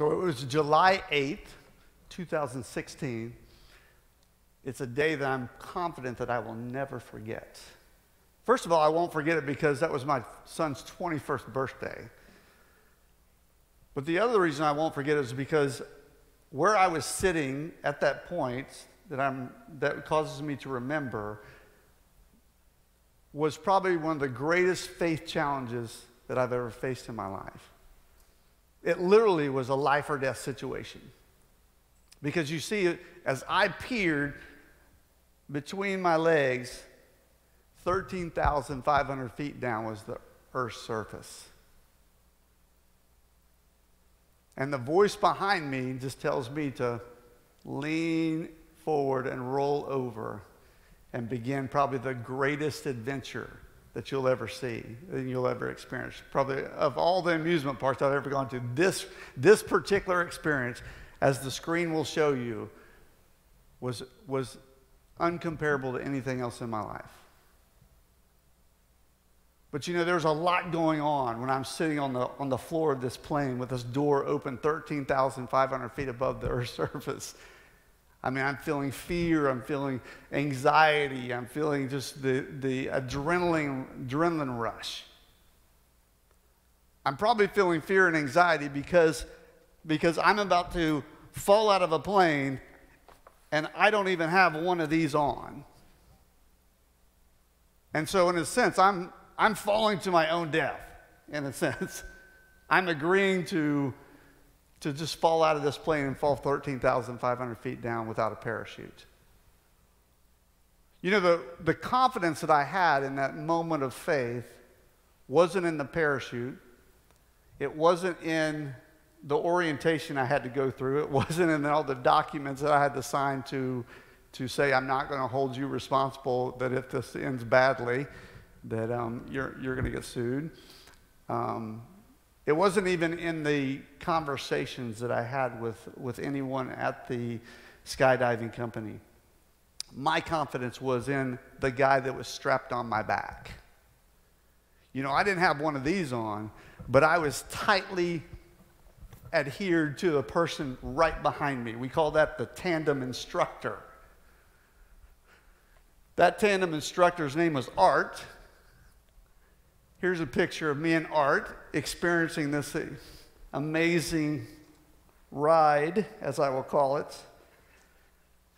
So it was July 8th, 2016. It's a day that I'm confident that I will never forget. First of all, I won't forget it because that was my son's 21st birthday. But the other reason I won't forget it is because where I was sitting at that point that causes me to remember was probably one of the greatest faith challenges that I've ever faced in my life. It literally was a life or death situation. Because you see, as I peered between my legs, 13,500 feet down was the earth's surface. And the voice behind me just tells me to lean forward and roll over and begin probably the greatest adventure that you'll ever see and you'll ever experience. Probably of all the amusement parks I've ever gone to, this particular experience, as the screen will show you, was uncomparable to anything else in my life. But you know, there's a lot going on when I'm sitting on the floor of this plane with this door open 13,500 feet above the Earth's surface. I mean, I'm feeling fear, I'm feeling anxiety, I'm feeling just the adrenaline rush. I'm probably feeling fear and anxiety because I'm about to fall out of a plane and I don't even have one of these on. And so in a sense, I'm falling to my own death, in a sense. I'm agreeing to just fall out of this plane and fall 13,500 feet down without a parachute. You know, the confidence that I had in that moment of faith wasn't in the parachute. It wasn't in the orientation I had to go through. It wasn't in all the documents that I had to sign to say, I'm not going to hold you responsible, that if this ends badly, that you're going to get sued. It wasn't even in the conversations that I had with anyone at the skydiving company. My confidence was in the guy that was strapped on my back. You know, I didn't have one of these on, but I was tightly adhered to the person right behind me. We call that the tandem instructor. That tandem instructor's name was Art. Here's a picture of me and Art experiencing this amazing ride, as I will call it,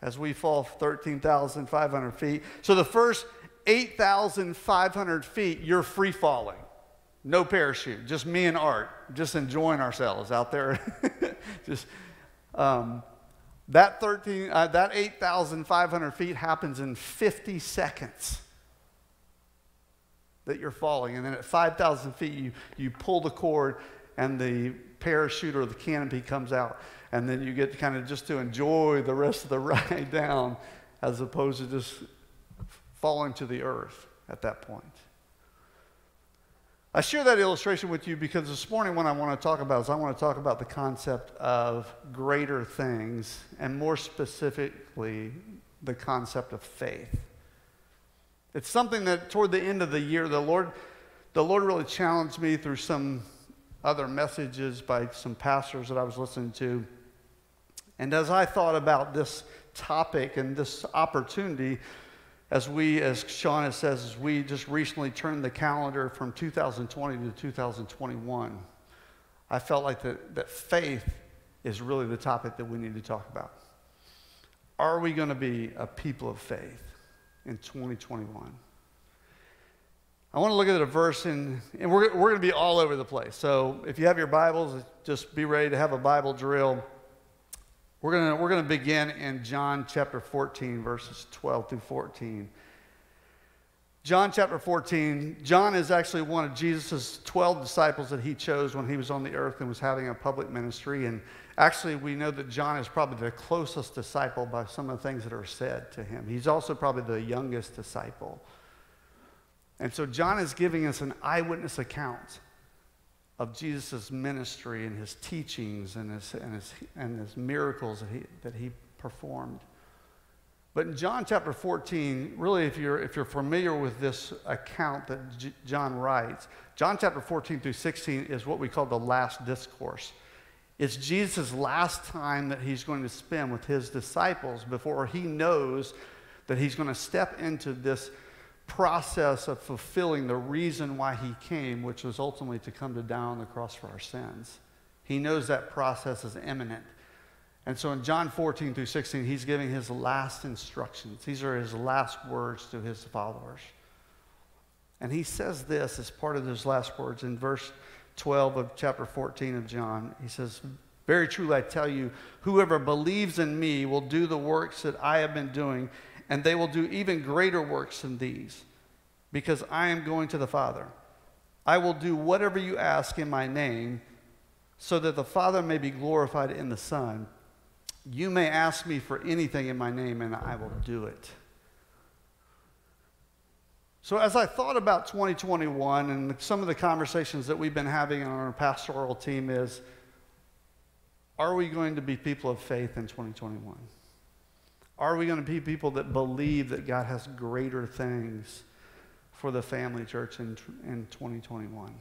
as we fall 13,500 feet. So the first 8,500 feet, you're free falling. No parachute, just me and Art, just enjoying ourselves out there. Just that 8,500 feet happens in 50 seconds. That you're falling, and then at 5,000 feet you pull the cord and the parachute or the canopy comes out, and then you get kind of just to enjoy the rest of the ride down as opposed to just falling to the earth at that point. I share that illustration with you because this morning what I want to talk about is I want to talk about the concept of greater things, and more specifically the concept of faith. It's something that toward the end of the year, the Lord really challenged me through some other messages by some pastors that I was listening to. And as I thought about this topic and this opportunity, as Shauna says, as we just recently turned the calendar from 2020 to 2021, I felt like that faith is really the topic that we need to talk about. Are we going to be a people of faith in 2021? I want to look at a verse, and we're going to be all over the place. So if you have your Bibles, just be ready to have a Bible drill. We're going to begin in John chapter 14, verses 12 through 14. John chapter 14, John is actually one of Jesus' 12 disciples that he chose when he was on the earth and was having a public ministry. And actually, we know that John is probably the closest disciple by some of the things that are said to him. He's also probably the youngest disciple. And so John is giving us an eyewitness account of Jesus' ministry and his teachings and his miracles that he performed. But in John chapter 14, really, if you're familiar with this account that John writes, John chapter 14 through 16 is what we call the last discourse. It's Jesus' last time that he's going to spend with his disciples before he knows that he's going to step into this process of fulfilling the reason why he came, which was ultimately to come to die on the cross for our sins. He knows that process is imminent. And so in John 14 through 16, he's giving his last instructions. These are his last words to his followers. And he says this as part of those last words in verse 12 of chapter 14 of John. He says, "Very truly I tell you, whoever believes in me will do the works that I have been doing, and they will do even greater works than these, because I am going to the Father. I will do whatever you ask in my name, so that the Father may be glorified in the Son. You may ask me for anything in my name, and I will do it." So as I thought about 2021 and some of the conversations that we've been having on our pastoral team is, are we going to be people of faith in 2021? Are we going to be people that believe that God has greater things for the family church in 2021?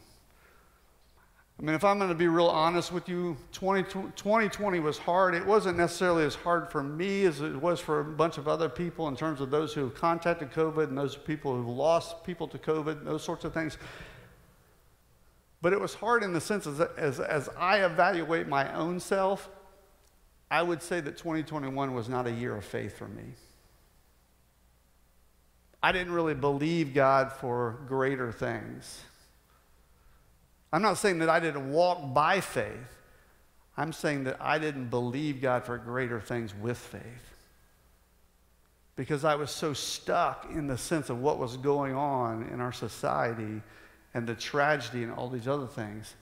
I mean, if I'm going to be real honest with you, 2020 was hard. It wasn't necessarily as hard for me as it was for a bunch of other people in terms of those who have contacted COVID and those people who've lost people to COVID, those sorts of things. But it was hard in the sense as I evaluate my own self, I would say that 2021 was not a year of faith for me. I didn't really believe God for greater things. I'm not saying that I didn't walk by faith. I'm saying that I didn't believe God for greater things with faith, because I was so stuck in the sense of what was going on in our society and the tragedy and all these other things.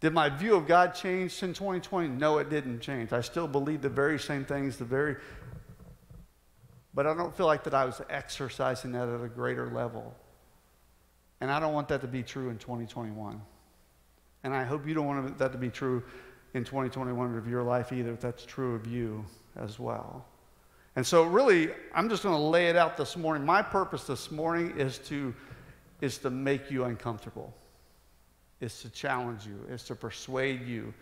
Did my view of God change in 2020? No, it didn't change. I still believed the very same things, but I don't feel like that I was exercising that at a greater level. And I don't want that to be true in 2021. And I hope you don't want that to be true in 2021 of your life either, if that's true of you as well. And so really, I'm just going to lay it out this morning. My purpose this morning is to make you uncomfortable, is to challenge you, is to persuade you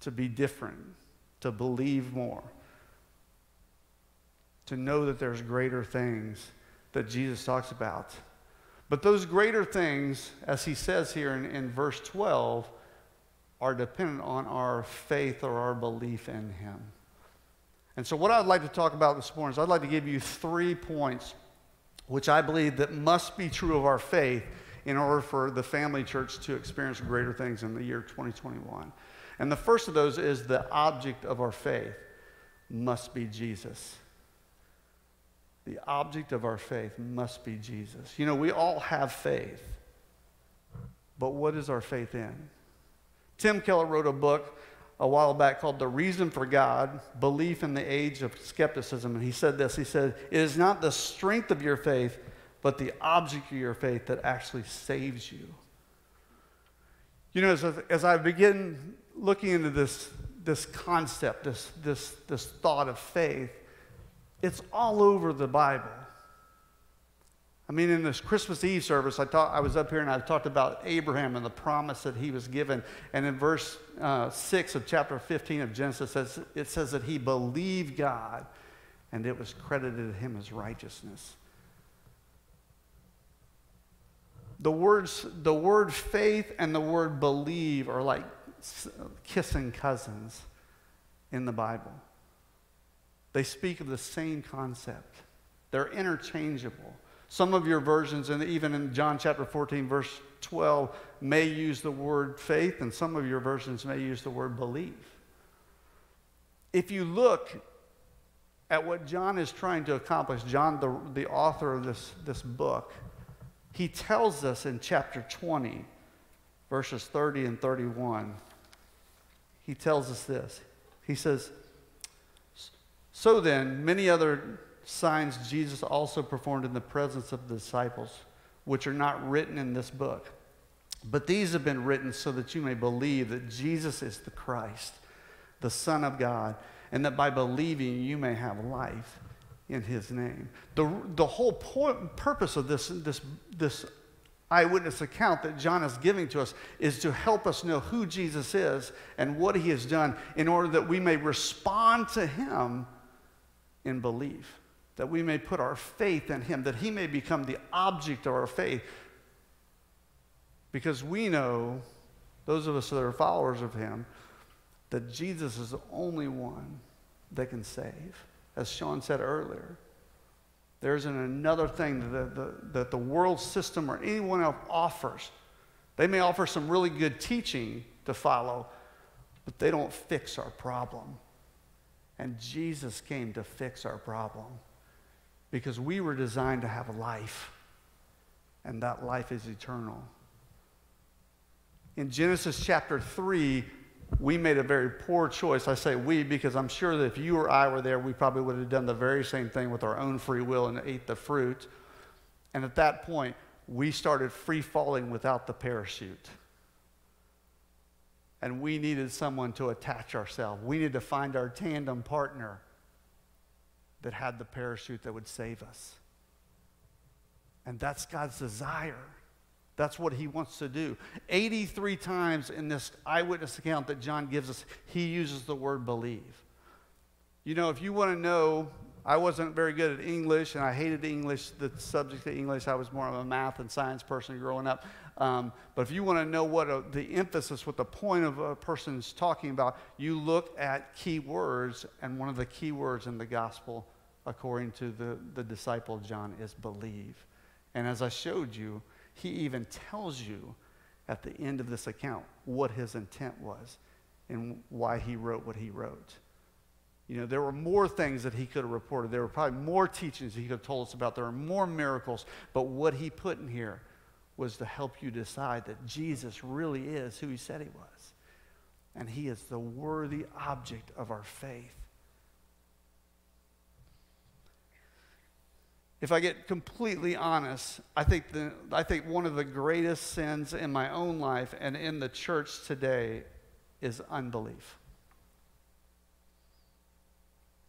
to be different, to believe more, to know that there's greater things that Jesus talks about. But those greater things, as he says here in verse 12, are dependent on our faith or our belief in him. And so what I'd like to talk about this morning is I'd like to give you 3 points which I believe that must be true of our faith in order for the family church to experience greater things in the year 2021. And the first of those is the object of our faith must be Jesus. The object of our faith must be Jesus. You know, we all have faith, but what is our faith in? Tim Keller wrote a book a while back called The Reason for God, Belief in the Age of Skepticism, and he said this, he said, "It is not the strength of your faith, but the object of your faith that actually saves you." You know, as I begin looking into this concept, this thought of faith, it's all over the Bible. I mean, in this Christmas Eve service, I was up here and I talked about Abraham and the promise that he was given. And in verse 6 of chapter 15 of Genesis, it says that he believed God and it was credited to him as righteousness. The word faith and the word believe are like kissing cousins in the Bible. They speak of the same concept. They're interchangeable. Some of your versions, and even in John chapter 14, verse 12, may use the word faith, and some of your versions may use the word believe. If you look at what John is trying to accomplish, John, the author of this book, he tells us in chapter 20, verses 30 and 31, he tells us this. He says, "So then, many other signs Jesus also performed in the presence of the disciples, which are not written in this book. But these have been written so that you may believe that Jesus is the Christ, the Son of God, and that by believing you may have life in his name." The whole purpose of this eyewitness account that John is giving to us is to help us know who Jesus is and what he has done in order that we may respond to him in belief, that we may put our faith in him, that he may become the object of our faith. Because we know, those of us that are followers of him, that Jesus is the only one that can save. As Sean said earlier, there isn't another thing that the world system or anyone else offers. They may offer some really good teaching to follow, but they don't fix our problem. And Jesus came to fix our problem because we were designed to have a life, and that life is eternal. In Genesis chapter 3, we made a very poor choice. I say we because I'm sure that if you or I were there, we probably would have done the very same thing with our own free will and ate the fruit. And at that point, we started free falling without the parachute. And we needed someone to attach ourselves. We needed to find our tandem partner that had the parachute that would save us. And that's God's desire. That's what he wants to do. 83 times in this eyewitness account that John gives us, he uses the word believe. You know, if you want to know, I wasn't very good at English, and I hated English, the subject of English. I was more of a math and science person growing up. But if you want to know what the emphasis, what the point of a person is talking about, you look at key words, and one of the key words in the gospel, according to the disciple John, is believe. And as I showed you, he even tells you at the end of this account what his intent was and why he wrote what he wrote. You know, there were more things that he could have reported. There were probably more teachings he could have told us about. There were more miracles. But what he put in here was to help you decide that Jesus really is who he said he was. And he is the worthy object of our faith. If I get completely honest, I think one of the greatest sins in my own life and in the church today is unbelief.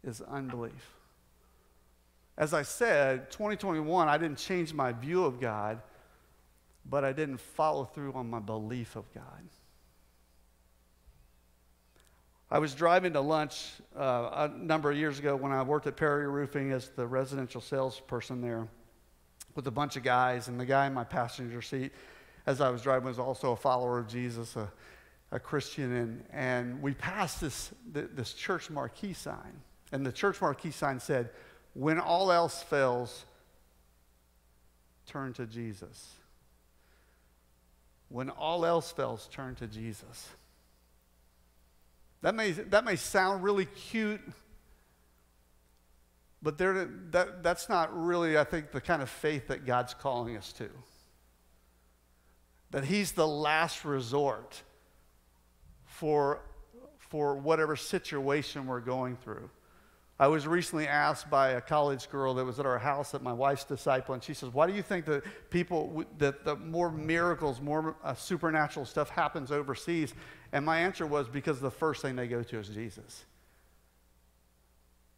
Is unbelief. As I said, 2021, I didn't change my view of God, but I didn't follow through on my belief of God. I was driving to lunch a number of years ago when I worked at Perry Roofing as the residential salesperson there with a bunch of guys, and the guy in my passenger seat as I was driving was also a follower of Jesus, a Christian, and we passed this church marquee sign, and the church marquee sign said, "When all else fails, turn to Jesus." When all else fails, turn to Jesus. That may sound really cute, but that's not really, I think, the kind of faith that God's calling us to. That he's the last resort for whatever situation we're going through. I was recently asked by a college girl that was at our house at my wife's disciple, and she says, "Why do you think that the more miracles, more supernatural stuff happens overseas?" And my answer was, because the first thing they go to is Jesus.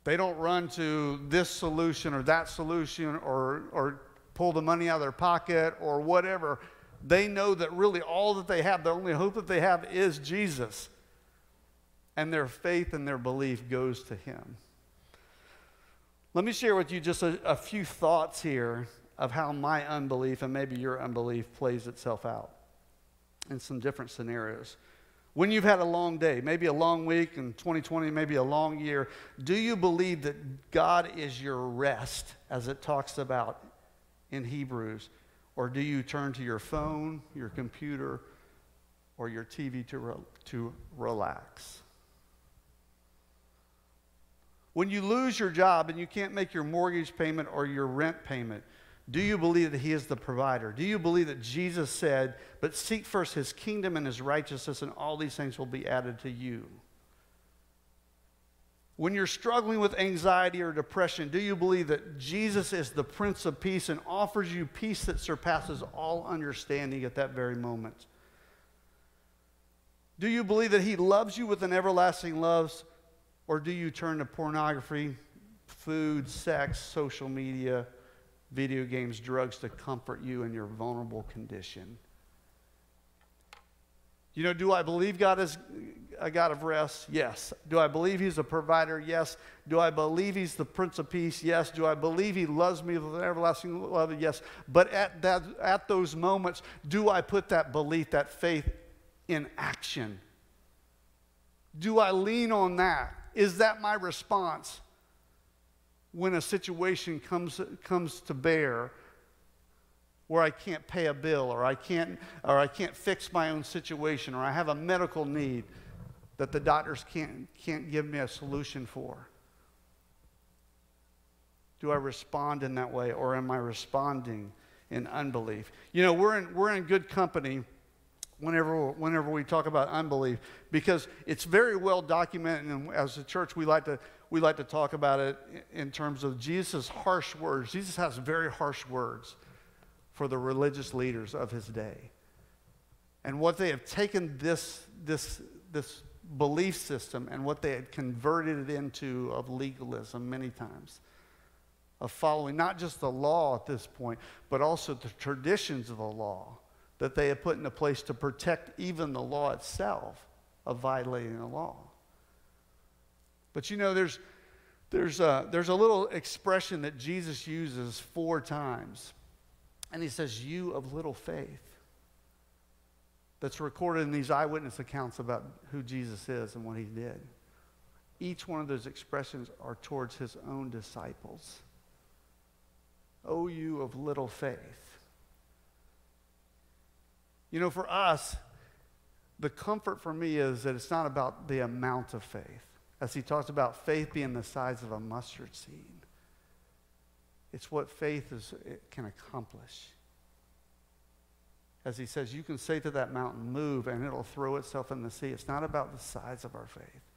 They don't run to this solution or that solution or pull the money out of their pocket or whatever. They know that really all that they have, the only hope that they have is Jesus. And their faith and their belief goes to him. Let me share with you just a few thoughts here of how my unbelief and maybe your unbelief plays itself out in some different scenarios. When you've had a long day, maybe a long week in 2020, maybe a long year, do you believe that God is your rest, as it talks about in Hebrews? Or do you turn to your phone, your computer, or your TV to relax? When you lose your job and you can't make your mortgage payment or your rent payment, do you believe that he is the provider? Do you believe that Jesus said, "But seek first his kingdom and his righteousness, and all these things will be added to you"? When you're struggling with anxiety or depression, do you believe that Jesus is the Prince of Peace and offers you peace that surpasses all understanding at that very moment? Do you believe that he loves you with an everlasting love? Or do you turn to pornography, food, sex, social media, video games, drugs to comfort you in your vulnerable condition. You know, do I believe God is a God of rest? Yes. Do I believe he's a provider? Yes. Do I believe he's the Prince of Peace? Yes. Do I believe he loves me with an everlasting love? Yes. But at those moments, do I put that belief, that faith in action? Do I lean on that? Is that my response when a situation comes to bear where I can't pay a bill, or I can't fix my own situation, or I have a medical need that the doctors can't give me a solution for? Do I respond in that way, or am I responding in unbelief? You know, we're in good company whenever we talk about unbelief, because it's very well documented, and as a church we like to talk about it in terms of Jesus' harsh words. Jesus has very harsh words for the religious leaders of his day. And what they have taken this belief system and what they had converted it into of legalism many times, of following not just the law at this point, but also the traditions of the law that they had put into place to protect even the law itself of violating the law. But you know, there's a little expression that Jesus uses 4 times, and he says, "You of little faith," that's recorded in these eyewitness accounts about who Jesus is and what he did. Each one of those expressions are towards his own disciples. "Oh, you of little faith." You know, for us, the comfort for me is that it's not about the amount of faith, as he talks about faith being the size of a mustard seed. It's what faith can accomplish. As he says, you can say to that mountain, move, and it'll throw itself in the sea. It's not about the size of our faith.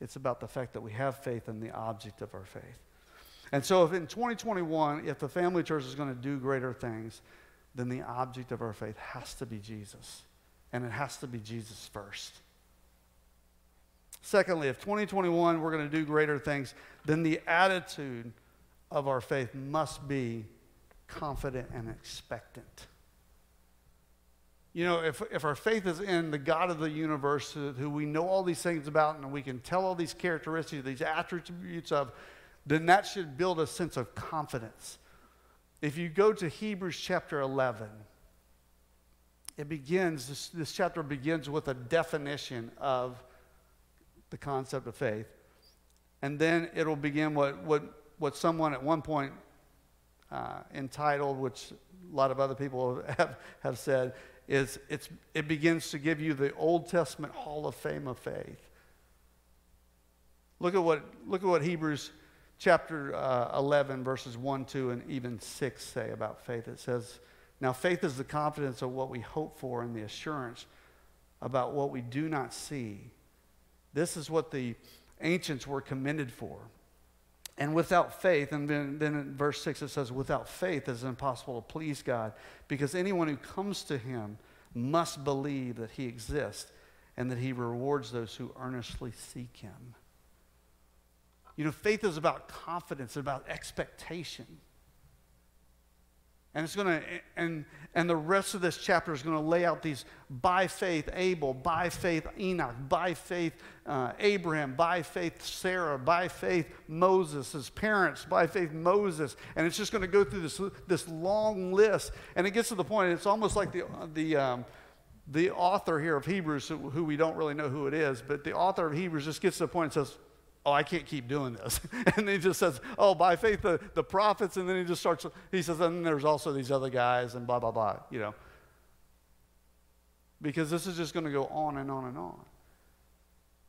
It's about the fact that we have faith in the object of our faith. And so if in 2021, if the family church is going to do greater things, then the object of our faith has to be Jesus. And it has to be Jesus first. Secondly, if 2021 we're going to do greater things, then the attitude of our faith must be confident and expectant. You know, if our faith is in the God of the universe, who we know all these things about and we can tell all these characteristics, these attributes of, then that should build a sense of confidence. If you go to Hebrews chapter 11, it begins, this chapter begins with a definition of the concept of faith. And then it'll begin what someone at one point entitled, which a lot of other people have said, is it begins to give you the Old Testament Hall of Fame of faith. Look at what Hebrews chapter 11, verses 1, 2, and even 6 say about faith. It says, "Now faith is the confidence of what we hope for and the assurance about what we do not see. This is what the ancients were commended for. And without faith," and then in verse 6 it says, "without faith it is impossible to please God, because anyone who comes to him must believe that he exists and that he rewards those who earnestly seek him." You know, faith is about confidence, about expectation. And it's and the rest of this chapter is going to lay out these by faith Abel, by faith Enoch, by faith Abraham, by faith Sarah, by faith Moses, his parents, by faith Moses. And it's just going to go through this long list. And it gets to the point, it's almost like the author here of Hebrews, who we don't really know who it is, but the author of Hebrews just gets to the point and says, "Oh, I can't keep doing this." And he just says, "Oh, by faith the prophets," and then he says, "and there's also these other guys," and blah, blah, blah, you know. Because this is just going to go on and on and on.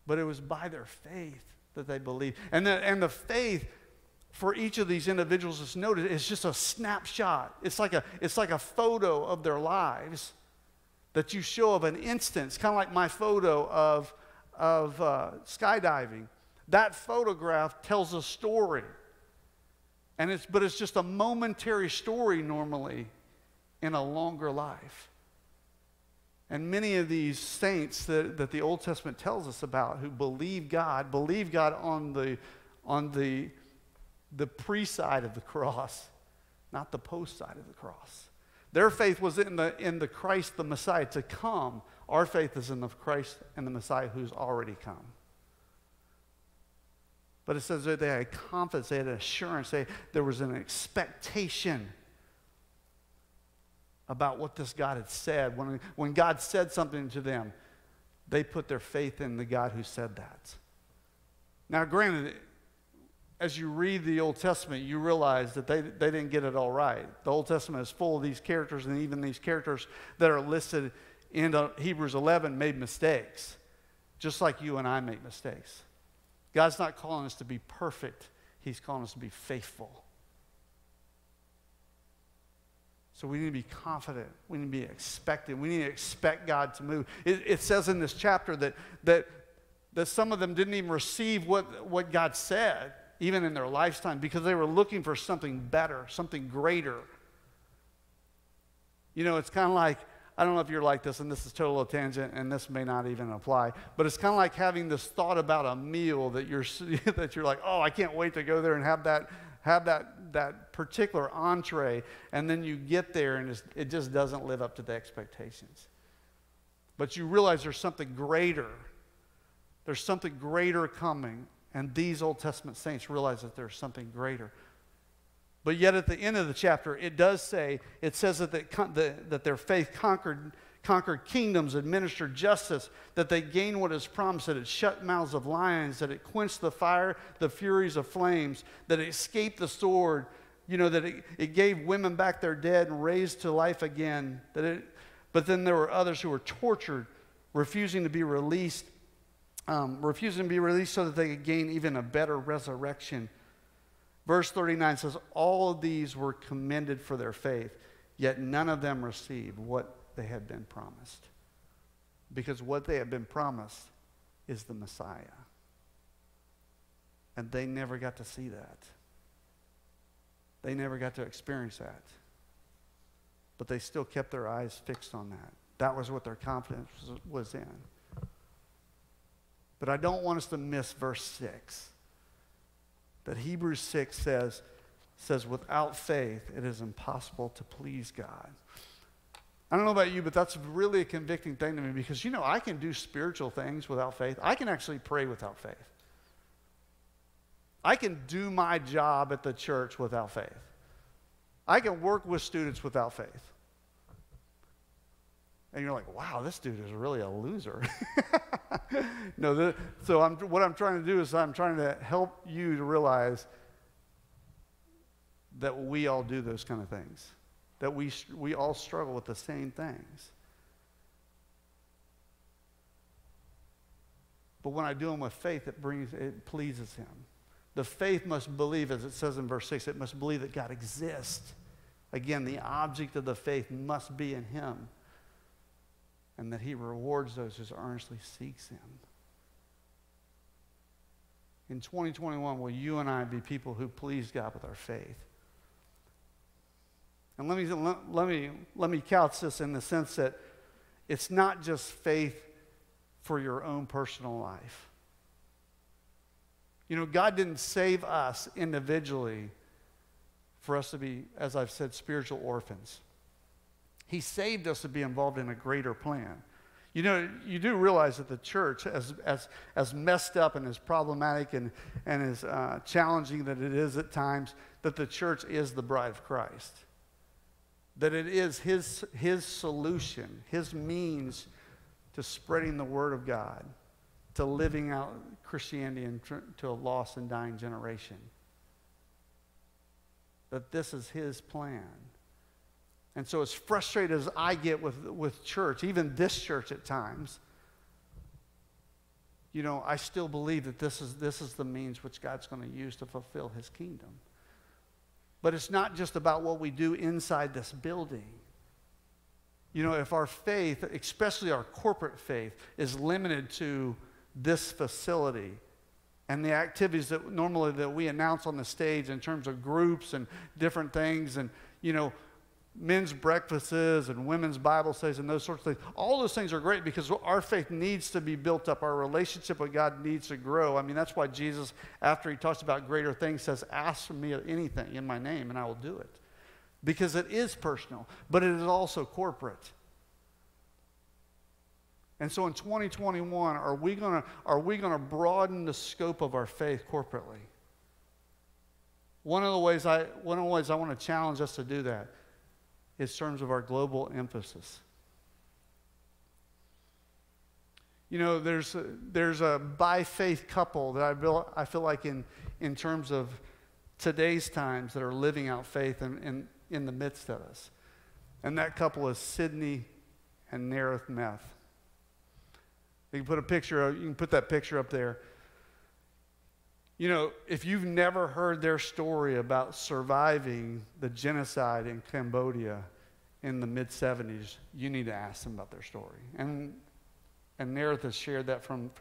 But it was by their faith that they believed. And the faith for each of these individuals that's noted is just a snapshot. It's like a photo of their lives that you show of an instance, kind of like my photo of skydiving. That photograph tells a story, and it's just a momentary story normally in a longer life. And many of these saints that the Old Testament tells us about, who believe God on the pre-side of the cross, not the post side of the cross. Their faith was in the Christ, the Messiah, to come. Our faith is in the Christ and the Messiah who's already come. But it says that they had confidence, they had assurance, there was an expectation about what this God had said. When God said something to them, they put their faith in the God who said that. Now, granted, as you read the Old Testament, you realize that they didn't get it all right. The Old Testament is full of these characters, and even these characters that are listed in Hebrews 11 made mistakes, just like you and I make mistakes. God's not calling us to be perfect. He's calling us to be faithful. So we need to be confident. We need to be expectant. We need to expect God to move. It says in this chapter that some of them didn't even receive what God said, even in their lifetime, because they were looking for something better, something greater. You know, it's kind of like, I don't know if you're like this, and this is total tangent, and this may not even apply, but it's kind of like having this thought about a meal that you're like, oh, I can't wait to go there and have that particular entree, and then you get there, and it just doesn't live up to the expectations. But you realize there's something greater. There's something greater coming, and these Old Testament saints realize that there's something greater. But yet at the end of the chapter, it says that their faith conquered kingdoms, administered justice, that they gained what is promised, that it shut mouths of lions, that it quenched the fire, the furies of flames, that it escaped the sword, you know, that it gave women back their dead and raised to life again. But then there were others who were tortured, refusing to be released so that they could gain even a better resurrection. Verse 39 says, all of these were commended for their faith, yet none of them received what they had been promised. Because what they had been promised is the Messiah. And they never got to see that. They never got to experience that. But they still kept their eyes fixed on that. That was what their confidence was in. But I don't want us to miss verse 6. That Hebrews 6 says, without faith, it is impossible to please God. I don't know about you, but that's really a convicting thing to me because, you know, I can do spiritual things without faith. I can actually pray without faith. I can do my job at the church without faith. I can work with students without faith. And you're like, wow, this dude is really a loser. What I'm trying to do is I'm trying to help you to realize that we all do those kind of things, that we all struggle with the same things. But when I do them with faith, it pleases him. The faith must believe, as it says in verse 6, it must believe that God exists. Again, the object of the faith must be in him. And that he rewards those who earnestly seeks him. In 2021, will you and I be people who please God with our faith? And let me couch this in the sense that it's not just faith for your own personal life. You know, God didn't save us individually for us to be, as I've said, spiritual orphans. He saved us to be involved in a greater plan. You know, you do realize that the church, as messed up and as problematic and as challenging that it is at times, that the church is the bride of Christ. That it is his solution, his means to spreading the word of God, to living out Christianity to a lost and dying generation. That this is his plan. And so as frustrated as I get with church, even this church at times, you know, I still believe that this is the means which God's going to use to fulfill his kingdom. But it's not just about what we do inside this building. You know, if our faith, especially our corporate faith, is limited to this facility, and the activities that normally that we announce on the stage in terms of groups and different things and, you know, men's breakfasts and women's Bible studies and those sorts of things. All those things are great because our faith needs to be built up. Our relationship with God needs to grow. I mean, that's why Jesus, after he talks about greater things, says, ask from me anything in my name, and I will do it. because it is personal, but it is also corporate. And so in 2021, are we going to broaden the scope of our faith corporately? One of the ways I want to challenge us to do that is in terms of our global emphasis. You know, there's a by faith couple that I feel like in terms of today's times that are living out faith in the midst of us. And that couple is Sydney and Nareth Meth. You can put that picture up there. You know, if you've never heard their story about surviving the genocide in Cambodia in the mid-70s, you need to ask them about their story. And Nareth has shared that from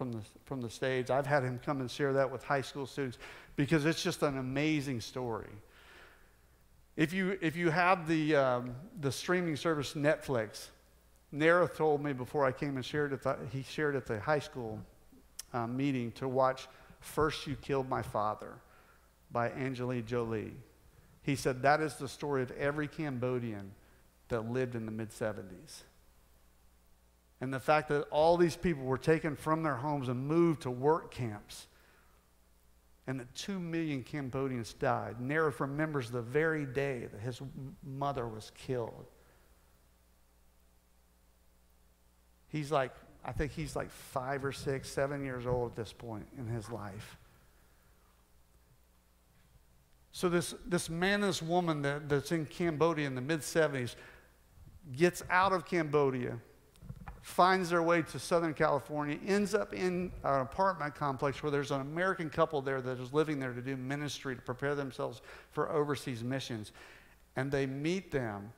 the stage. I've had him come and share that with high school students because it's just an amazing story. If you have the streaming service Netflix, Nareth told me before I came and shared it, he shared at the high school meeting to watch First, You Killed My Father by Angelina Jolie. He said that is the story of every Cambodian that lived in the mid-70s. And the fact that all these people were taken from their homes and moved to work camps, and that 2 million Cambodians died. Nareth remembers the very day that his mother was killed. He's like, I think he's like 5 or 6, 7 years old at this point in his life. So this man and this woman that's in Cambodia in the mid-70s gets out of Cambodia, finds their way to Southern California, ends up in an apartment complex where there's an American couple there that is living there to do ministry, to prepare themselves for overseas missions. And they meet them,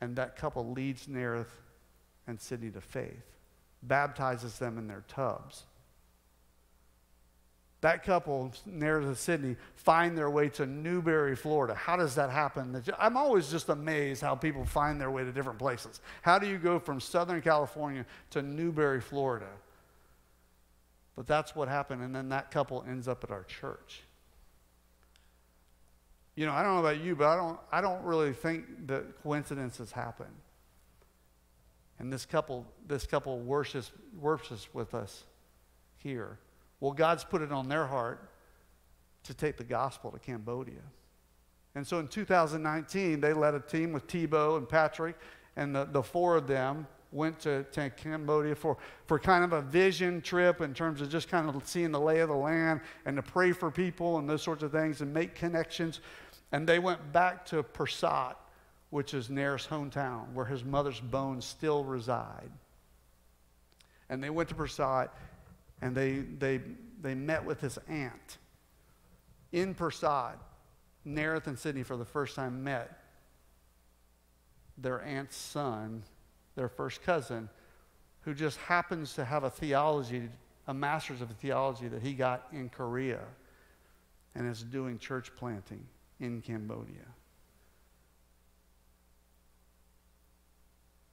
and that couple leads Nareth and Sydney to faith, baptizes them in their tubs. That couple, Nareth and Sydney, find their way to Newberry, Florida. How does that happen? I'm always just amazed how people find their way to different places. How do you go from Southern California to Newberry, Florida? But that's what happened, and then that couple ends up at our church. You know, I don't know about you, but I don't really think that coincidences happen. And this couple worships with us here. Well, God's put it on their heart to take the gospel to Cambodia. And so in 2019, they led a team with Thibaut and Patrick, and the four of them went to Cambodia for kind of a vision trip in terms of just kind of seeing the lay of the land and to pray for people and those sorts of things and make connections. And they went back to Pursat, which is Nareth's hometown, where his mother's bones still reside. And they went to Prasad, and they met with his aunt. In Prasad, Nareth and Sydney for the first time met their aunt's son, their first cousin, who just happens to have a master's of theology that he got in Korea and is doing church planting in Cambodia.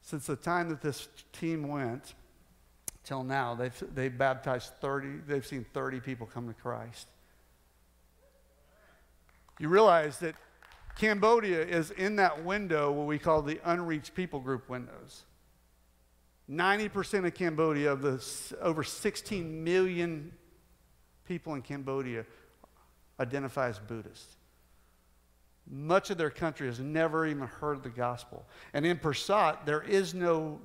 Since the time that this team went till now, they've baptized 30, they've seen 30 people come to Christ. You realize that Cambodia is in that window, what we call the unreached people group windows. 90% of Cambodia, of the over 16 million people in Cambodia, identify as Buddhists. Much of their country has never even heard the gospel. And in Pursat, there is no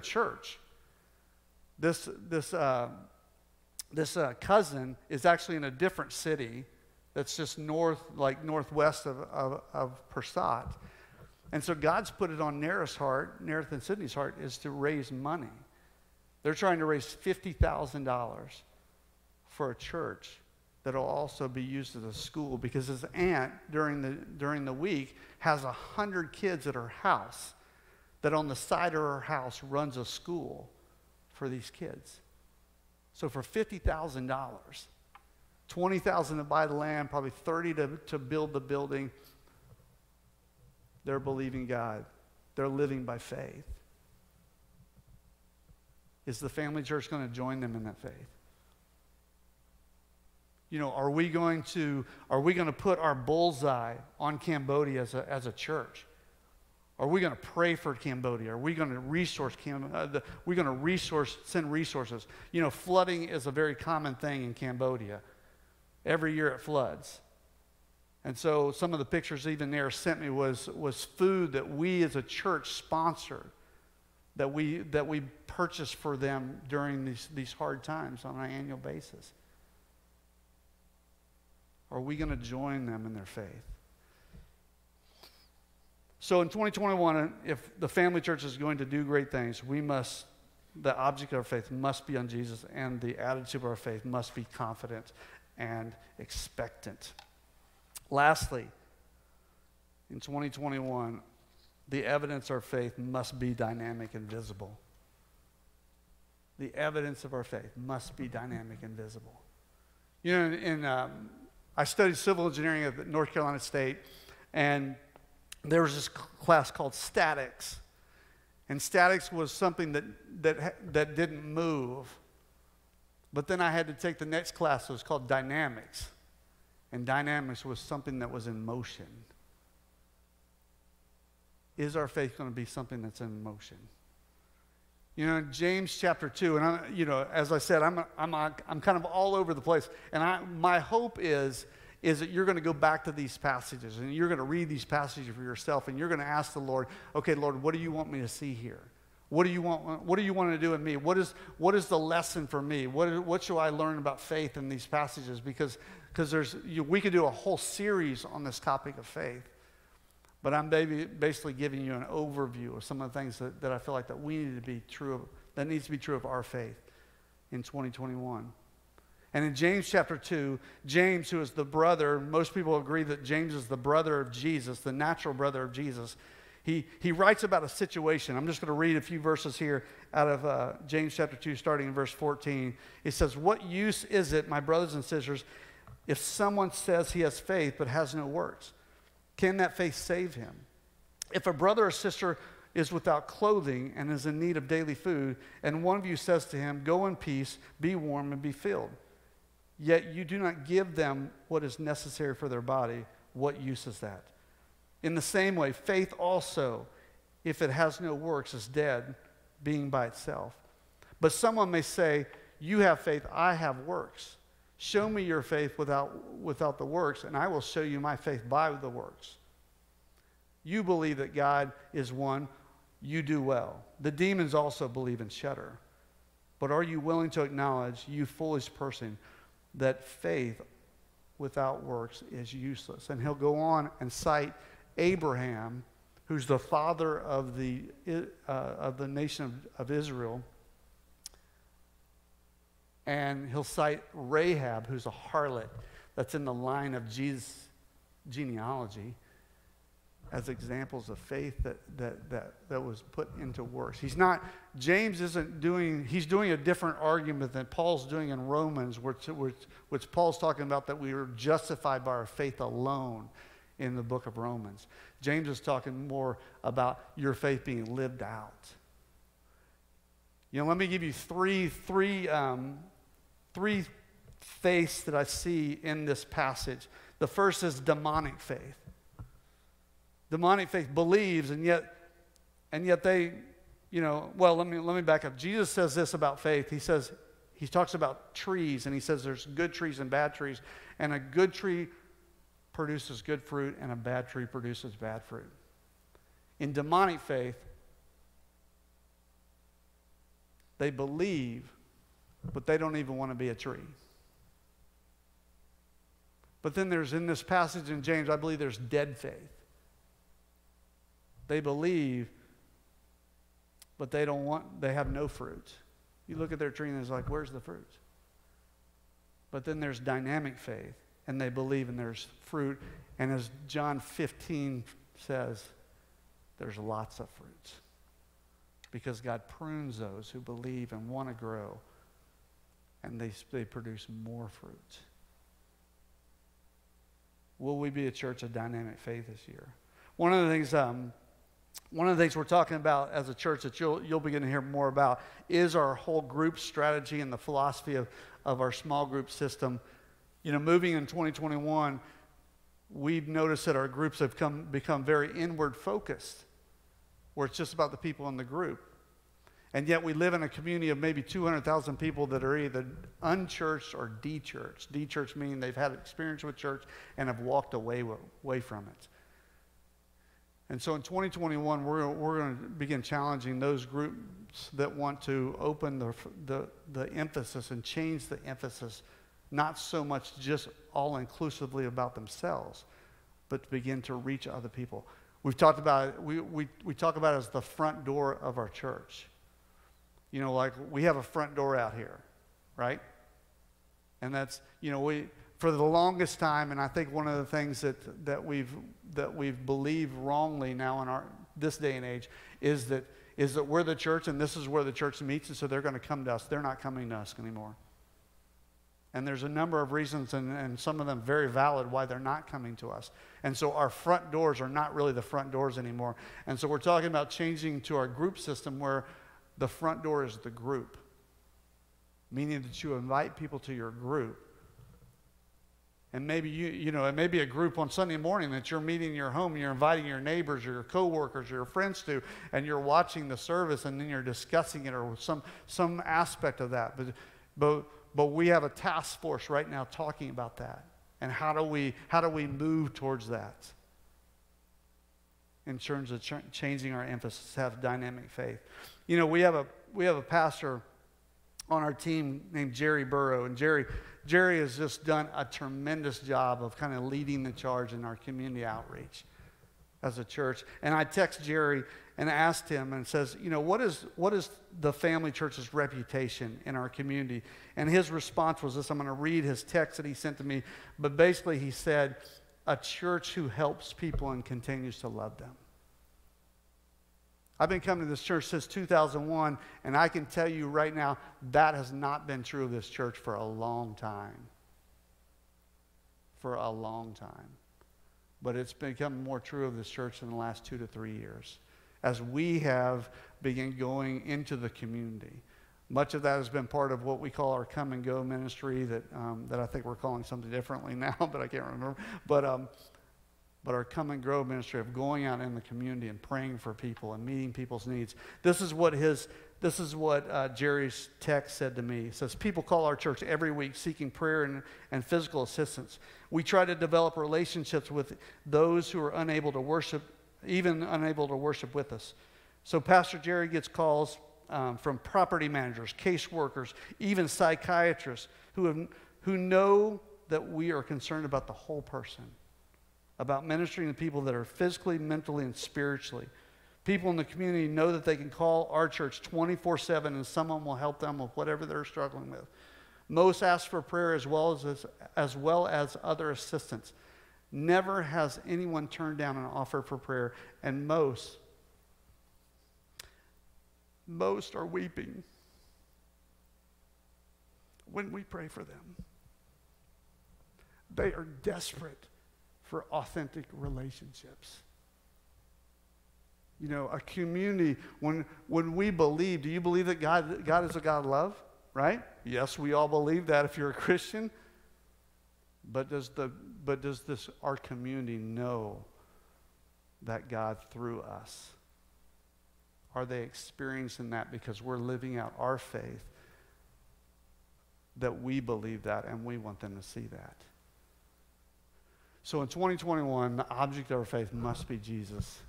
church. This cousin is actually in a different city that's just northwest of Pursat. And so God's put it on Nareth and Sydney's heart, is to raise money. They're trying to raise $50,000 for a church that'll also be used as a school, because his aunt during the week has 100 kids at her house, that on the side of her house runs a school for these kids. So for $50,000, $20,000 to buy the land, probably $30,000 to build the building, they're believing God. They're living by faith. Is the family church going to join them in that faith? you know, are we going to put our bullseye on Cambodia as a church? Are we going to pray for Cambodia? Are we going to resource send resources? You know, flooding is a very common thing in Cambodia. Every year it floods. And so some of the pictures even there sent me was food that we as a church sponsored, that we purchased for them during these hard times on an annual basis. Are we going to join them in their faith? So in 2021, if the family church is going to do great things, we must, the object of our faith must be on Jesus, and the attitude of our faith must be confident and expectant. Lastly, in 2021, the evidence of our faith must be dynamic and visible. The evidence of our faith must be dynamic and visible. You know, I studied civil engineering at North Carolina State, and there was this class called statics. And statics was something that didn't move. But then I had to take the next class that was called dynamics. And dynamics was something that was in motion. Is our faith going to be something that's in motion? You know, in James chapter 2, and as I said, I'm kind of all over the place. And my hope is that you're going to go back to these passages, and you're going to read these passages for yourself, and you're going to ask the Lord, okay, Lord, what do you want me to see here? What do you want to do in me? What is the lesson for me? What should I learn about faith in these passages? Because we could do a whole series on this topic of faith. But I'm basically giving you an overview of some of the things that I feel like that needs to be true of our faith in 2021. And in James chapter 2, James, who is the brother, most people agree that James is the brother of Jesus, the natural brother of Jesus. He writes about a situation. I'm just going to read a few verses here out of James chapter 2, starting in verse 14. It says, "What use is it, my brothers and sisters, if someone says he has faith but has no works? Can that faith save him? If a brother or sister is without clothing and is in need of daily food, and one of you says to him, 'Go in peace, be warm and be filled,' yet you do not give them what is necessary for their body, what use is that? In the same way, faith also, if it has no works, is dead, being by itself. But someone may say, 'You have faith, I have works.' Show me your faith without the works, and I will show you my faith by the works. You believe that God is one, you do well. The demons also believe and shudder. But are you willing to acknowledge, you foolish person, that faith without works is useless?" And he'll go on and cite Abraham, who's the father of the nation of Israel. And he'll cite Rahab, who's a harlot that's in the line of Jesus' genealogy, as examples of faith that was put into works. He's doing a different argument than Paul's doing in Romans, which Paul's talking about that we are justified by our faith alone in the book of Romans. James is talking more about your faith being lived out. You know, let me give you three faiths that I see in this passage. The first is demonic faith. Demonic faith believes, and yet they, let me back up. Jesus says this about faith. He talks about trees, and he says there's good trees and bad trees, and a good tree produces good fruit, and a bad tree produces bad fruit. In demonic faith, they believe, but they don't even want to be a tree. But then there's, in this passage in James, I believe there's dead faith. They believe, but they have no fruit. You look at their tree and it's like, where's the fruit? But then there's dynamic faith, and they believe and there's fruit. And as John 15 says, there's lots of fruit, because God prunes those who believe and want to grow, and they produce more fruit. Will we be a church of dynamic faith this year? One of the things we're talking about as a church that you'll begin to hear more about is our whole group strategy and the philosophy of our small group system You know, moving in 2021, we've noticed that our groups have become very inward focused, where it's just about the people in the group. And yet we live in a community of maybe 200,000 people that are either unchurched or de-churched. De-churched meaning they've had experience with church and have walked away from it. And so in 2021, we're going to begin challenging those groups that want to open the emphasis and change the emphasis, not so much just all-inclusively about themselves, but to begin to reach other people. We've talked about it, we talk about it as the front door of our church. You know, like we have a front door out here, right? And that's, you know, we, for the longest time, and I think one of the things that we've believed wrongly now in this day and age is that we're the church and this is where the church meets, and so they're going to come to us. They're not coming to us anymore. And there's a number of reasons, and some of them very valid, why they're not coming to us. And so our front doors are not really the front doors anymore. And so we're talking about changing to our group system where the front door is the group, meaning that you invite people to your group. And maybe you know, it may be a group on Sunday morning that you're meeting in your home, and you're inviting your neighbors or your coworkers or your friends to, and you're watching the service and then you're discussing it or some aspect of that. But we have a task force right now talking about that. And how do we move towards that in terms of changing our emphasis, have dynamic faith. You know, we have a pastor on our team named Jerry Burrow, and Jerry has just done a tremendous job of kind of leading the charge in our community outreach as a church. And I text Jerry and asked him and says, you know, what is the family church's reputation in our community? And his response was this. I'm going to read his text that he sent to me, but basically he said, a church who helps people and continues to love them. I've been coming to this church since 2001, and I can tell you right now that has not been true of this church for a long time. For a long time. But it's become more true of this church in the last 2 to 3 years as we have begun going into the community. Much of that has been part of what we call our come and go ministry that I think we're calling something differently now, but I can't remember. But our come and grow ministry of going out in the community and praying for people and meeting people's needs. This is what Jerry's text said to me. It says, people call our church every week seeking prayer and physical assistance. We try to develop relationships with those who are unable to worship, even unable to worship with us. So Pastor Jerry gets calls from property managers, caseworkers, even psychiatrists who know that we are concerned about the whole person, about ministering to people that are physically, mentally, and spiritually. People in the community know that they can call our church 24/7 and someone will help them with whatever they're struggling with. Most ask for prayer as well as other assistance. Never has anyone turned down an offer for prayer, and most are weeping when we pray for them. They are desperate for authentic relationships. You know, a community, when we believe, do you believe that God is a God of love, right? Yes, we all believe that if you're a Christian. But does our community know that God through us? Are they experiencing that because we're living out our faith, that we believe that and we want them to see that? So in 2021, the object of our faith must be Jesus.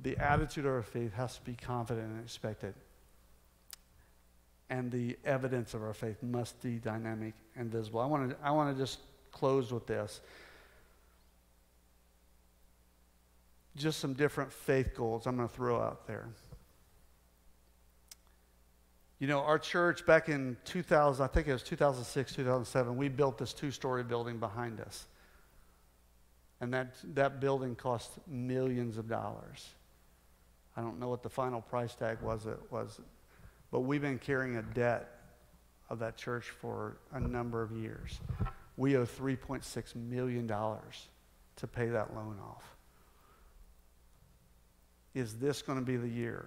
The attitude of our faith has to be confident and expected. And the evidence of our faith must be dynamic and visible. I want to just close with this. Just some different faith goals I'm going to throw out there. You know, our church back in 2000, I think it was 2006, 2007, we built this 2-story building behind us. And that building cost millions of dollars. I don't know what the final price tag was, but we've been carrying a debt of that church for a number of years. We owe $3.6 million to pay that loan off. Is this going to be the year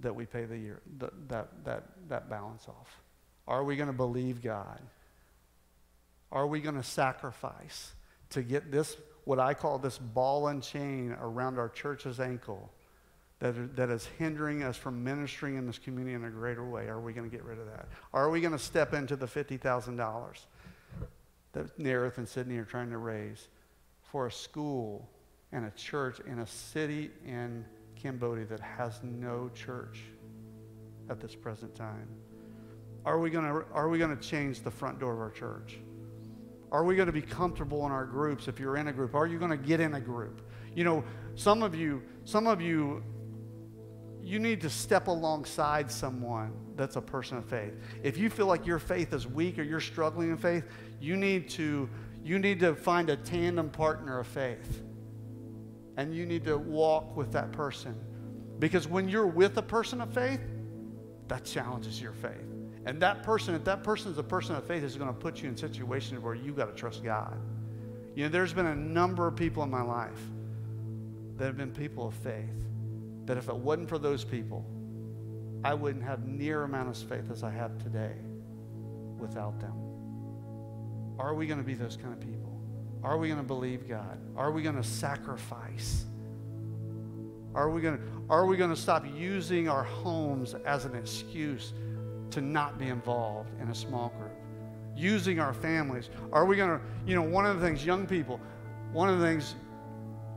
that we pay that balance off? Are we going to believe God are we going to sacrifice to get this, what I call this ball and chain around our church's ankle that is hindering us from ministering in this community in a greater way? Are we going to get rid of that? Are we going to step into the $50,000 that Nareth and Sydney are trying to raise for a school and a church in a city in Cambodia that has no church at this present time? Are we going to change the front door of our church? Are we going to be comfortable in our groups? If you're in a group, are you going to get in a group? You know, some of you, you need to step alongside someone that's a person of faith. If you feel like your faith is weak or you're struggling in faith, you need to find a tandem partner of faith. And you need to walk with that person. Because when you're with a person of faith, that challenges your faith. And that person, if that person is a person of faith, is going to put you in situations where you've got to trust God. You know, there's been a number of people in my life that have been people of faith, that if it wasn't for those people, I wouldn't have near amount of faith as I have today without them. Are we going to be those kind of people? Are we going to believe God? Are we going to sacrifice? Are we going to stop using our homes as an excuse to not be involved in a small group? Using our families. Are we going to, you know, one of the things, young people, one of the things,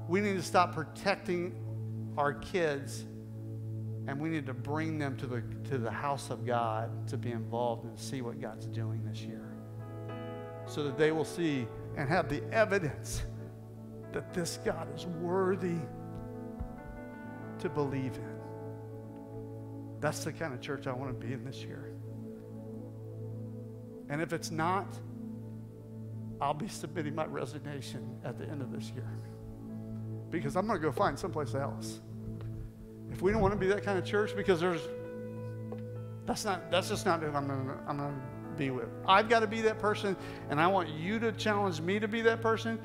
we need to stop protecting our kids, and we need to bring them to the house of God to be involved and see what God's doing this year, so that they will see and have the evidence that this God is worthy to believe in. That's the kind of church I want to be in this year. And if it's not, I'll be submitting my resignation at the end of this year, because I'm going to go find someplace else. If we don't want to be that kind of church, because that's just not who I'm going to be with. I've got to be that person, and I want you to challenge me to be that person,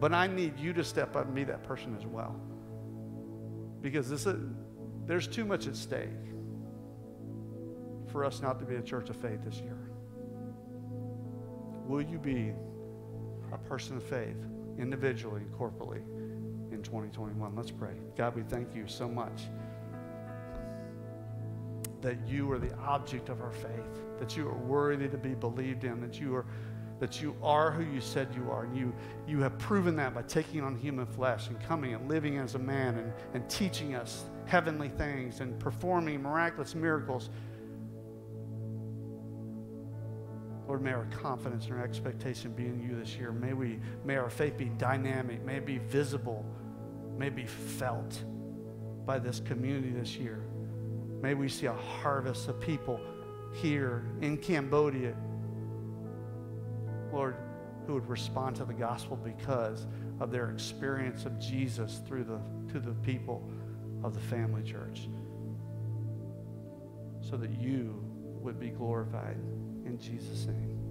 but I need you to step up and be that person as well. Because there's too much at stake for us not to be a church of faith this year. Will you be a person of faith, individually and corporately, in 2021? Let's pray. God, we thank you so much that you are the object of our faith, that you are worthy to be believed in, that you are who you said you are. And you have proven that by taking on human flesh and coming and living as a man and teaching us heavenly things and performing miraculous miracles. Lord, may our confidence and our expectation be in you this year. May our faith be dynamic, may it be visible, may it be felt by this community this year. May we see a harvest of people here in Cambodia, Lord, who would respond to the gospel because of their experience of Jesus through the people of the family church, so that you would be glorified. In Jesus' name.